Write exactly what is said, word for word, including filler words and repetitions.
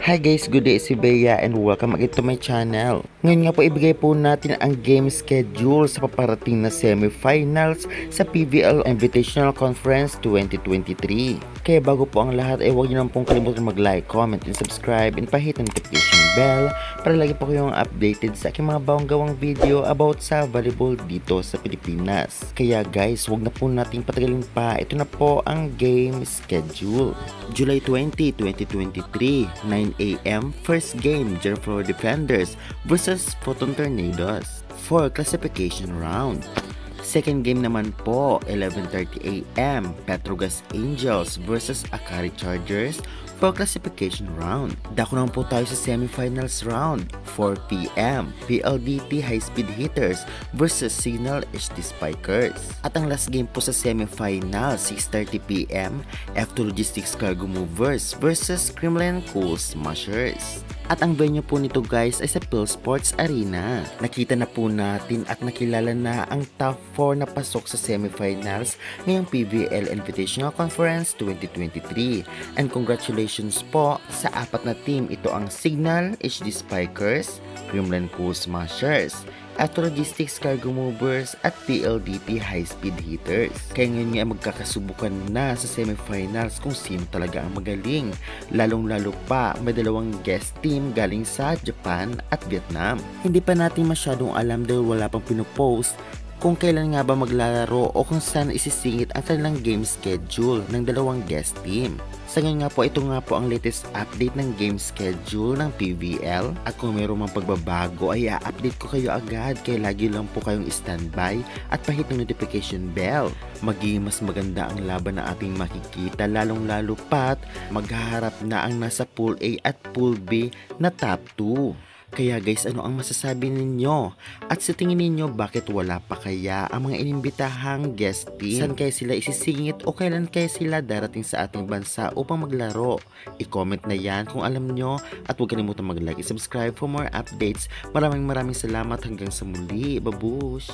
Hi guys, good day, si Beya and welcome again to my channel. Ngayon nga po ibigay po natin ang game schedule sa paparating na semifinals sa P V L Invitational Conference twenty twenty-three. Kaya bago po ang lahat ay eh, huwag nyo naman pong kalimutan mag-like, comment, and subscribe and pahit ang notification bell para lagi po kayong updated sa aking mga bawang-gawang video about sa volleyball dito sa Pilipinas. Kaya guys, huwag na po nating patagalin pa, ito na po ang game schedule. July twentieth, twenty twenty-three, nine A M First game, Jeroflore Defenders versus Photon Tornadoes for classification round. Second game naman po, eleven thirty A M Petrogas Angels versus Akari Chargers for classification round. Dako naman po tayo sa semifinals round. four P M P L D T High Speed Hitters versus Cignal H D Spikers. At ang last game po sa semifinal, six thirty P M F two Logistics Cargo Movers versus Kremlin Cool Smashers. At ang venue po nito guys ay sa P V L Sports Arena. Nakita na po natin at nakilala na ang top four na pasok sa semifinals ngayong P V L Invitational Conference twenty twenty-three. And congratulations po sa apat na team. Ito ang Cignal H D Spikers, Kremlin Cool Smashers, F two Logistics Cargo Movers at P L D T High Speed Hitters. Kaya ngayon nga magkakasubukan na sa semifinals kung sino talaga ang magaling. Lalong lalo pa may dalawang guest team galing sa Japan at Vietnam. Hindi pa natin masyadong alam dahil wala pang pinupost kung kailan nga ba maglalaro o kung saan isisingit ang kanilang game schedule ng dalawang guest team. Sa ngayon nga po, ito nga po ang latest update ng game schedule ng P V L. At kung mayroong mga pagbabago ay i-update ko kayo agad, kaya lagi lang po kayong standby at pahit ng notification bell. Magiging mas maganda ang laban na ating makikita, lalong lalo pat maghaharap na ang nasa Pool A at Pool B na top two. Kaya guys, ano ang masasabi ninyo? At sa tingin ninyo, bakit wala pa kaya ang mga inimbitahang guest team? Saan kaya sila isisingit o kailan kaya sila darating sa ating bansa upang maglaro? I-comment na yan kung alam nyo at huwag kalimutang mag-like, subscribe for more updates. Maraming maraming salamat, hanggang sa muli, babush!